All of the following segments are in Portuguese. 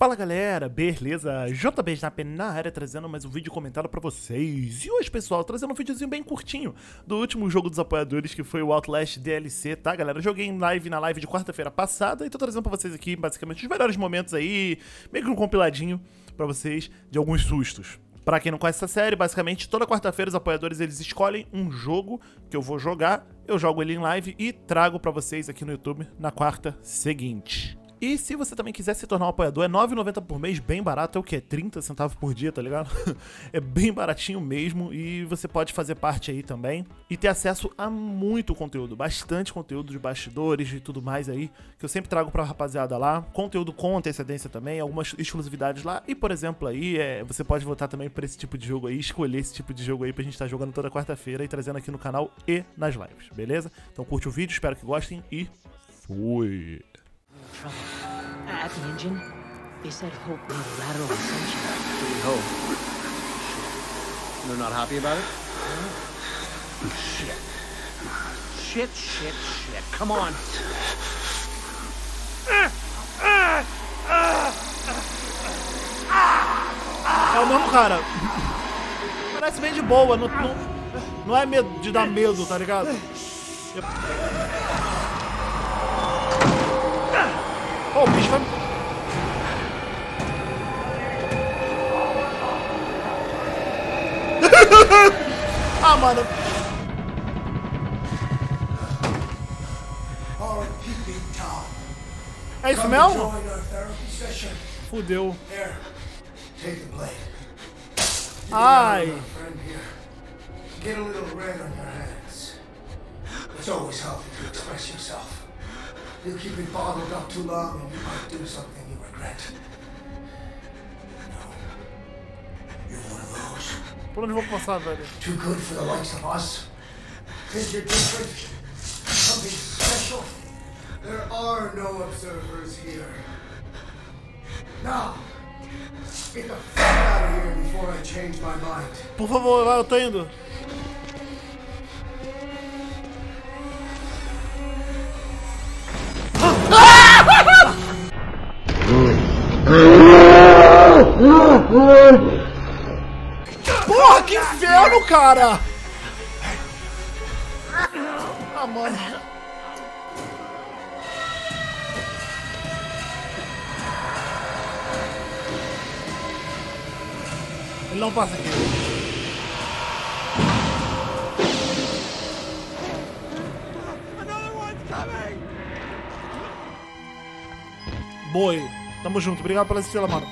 Fala galera, beleza? JB Sniper na área, trazendo mais um vídeo comentado pra vocês. E hoje, pessoal, trazendo um videozinho bem curtinho do último jogo dos apoiadores, que foi o Outlast DLC, tá galera? Eu joguei em live, na live de quarta-feira passada, e tô trazendo pra vocês aqui, basicamente, os melhores momentos aí, meio que um compiladinho pra vocês de alguns sustos. Pra quem não conhece essa série, basicamente, toda quarta-feira os apoiadores eles escolhem um jogo que eu vou jogar, eu jogo ele em live e trago pra vocês aqui no YouTube na quarta seguinte. E se você também quiser se tornar um apoiador, é R$ 9,90 por mês, bem barato, é o que? 30 centavos por dia, tá ligado? É bem baratinho mesmo e você pode fazer parte aí também e ter acesso a muito conteúdo, bastante conteúdo de bastidores e tudo mais aí, que eu sempre trago pra rapaziada lá, conteúdo com antecedência também, algumas exclusividades lá e, por exemplo, aí você pode votar também pra esse tipo de jogo aí, escolher esse tipo de jogo aí pra gente estar jogando toda quarta-feira e trazendo aqui no canal e nas lives, beleza? Então curte o vídeo, espero que gostem e fui! At the engine, they said hope made a lateral ascension. Hope. They're not happy about it? Huh? Shit. Shit, shit, shit. Come on. É o mesmo cara. Parece bem de boa, não é medo de dar medo, tá ligado? Oh, o bicho vai... Ah, mano. É isso mesmo? Fudeu. Ai. Get a little red on your hands. It's always healthy to express yourself. You keep it bottled up too long and you might do something you regret. No. You're one of those. Por onde vou passar, velho? Too good for the likes of us. Think you're different? Something special? There are no observers here. Now, get the fuck out of here before I change my mind. Por favor, vai, eu tô indo. Porra, que inferno, cara! Ah, mano. Ele não passa aqui. Boi, tamo junto. Obrigado pela estrela, mano.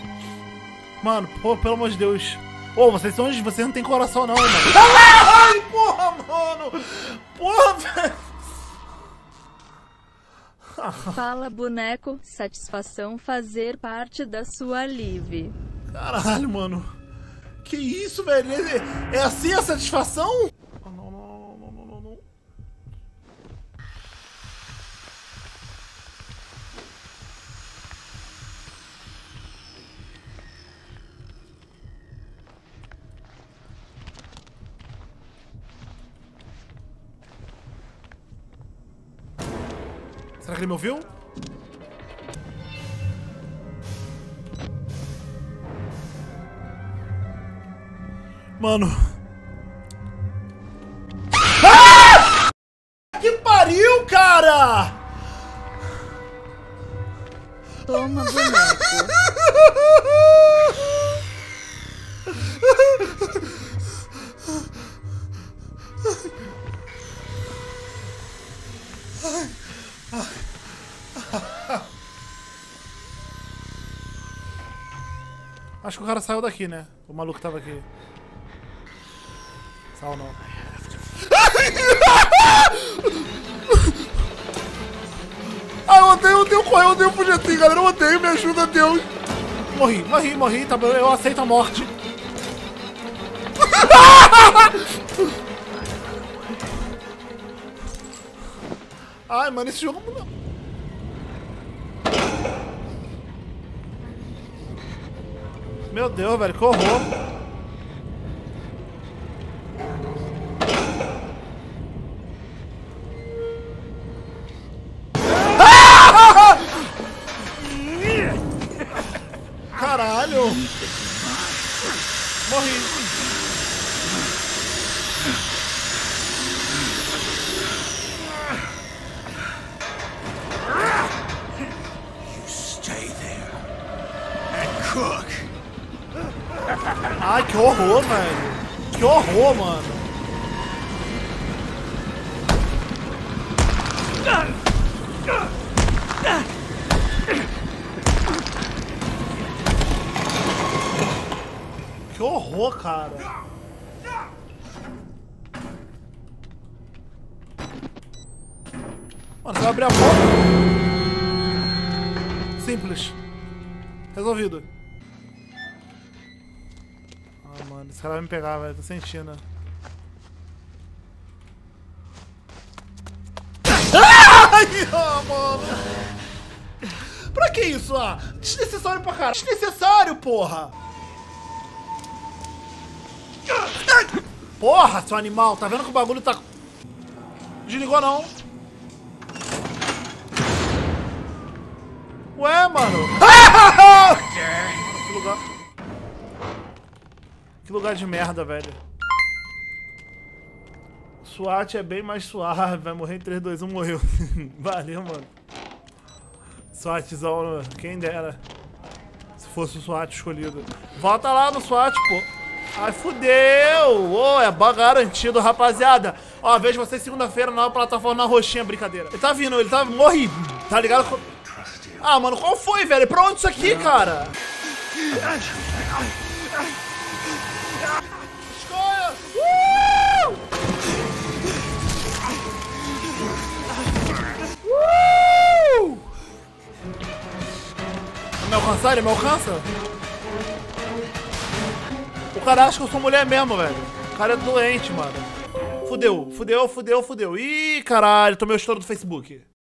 Mano, pô, pelo amor de Deus. Ô, vocês não tem coração não, mano. Ai, porra, mano. Porra, velho. Fala, boneco. Satisfação fazer parte da sua live. Caralho, mano. Que isso, velho? É assim a satisfação? Não, não, não, não, não, não. Será que ele me ouviu? Mano. Ah! Que pariu, cara! Toma, boneco. Acho que o cara saiu daqui, né? O maluco tava aqui. Saiu não. Ah, eu odeio o projetinho, galera. Eu odeio, me ajuda, Deus. Morri, tá bom. Eu aceito a morte. Ai, mano, esse jogo... Meu Deus, velho, que horror! horror, velho. Que horror, mano. Que horror, cara. Mano, você vai abrir a porta. Simples. Resolvido. Ah, mano, esse cara vai me pegar, velho. Tô sentindo. Ah, mano. Pra que isso, ah? Desnecessário pra caralho. Desnecessário, porra. Porra, seu animal. Tá vendo que o bagulho tá... Desligou, não. Ué, mano. Que lugar... Que lugar de merda, velho. SWAT é bem mais suave. Vai morrer em 3, 2, 1, morreu. Valeu, mano. SWATzão, quem dera. Se fosse o SWAT escolhido. Volta lá no SWAT, pô. Ai, fudeu. Oh, é garantido, rapaziada. Ó, vejo vocês segunda-feira na plataforma na roxinha, brincadeira. Ele tá vindo, ele tá morrendo. Tá ligado? Ah, mano, qual foi, velho? Pra onde isso aqui, cara? Escolha! Me alcançar? Ele me alcança? O cara acha que eu sou mulher mesmo, velho. O cara é doente, mano. Fudeu, fudeu, fudeu, fudeu. Ih, caralho, tomei o estouro do Facebook.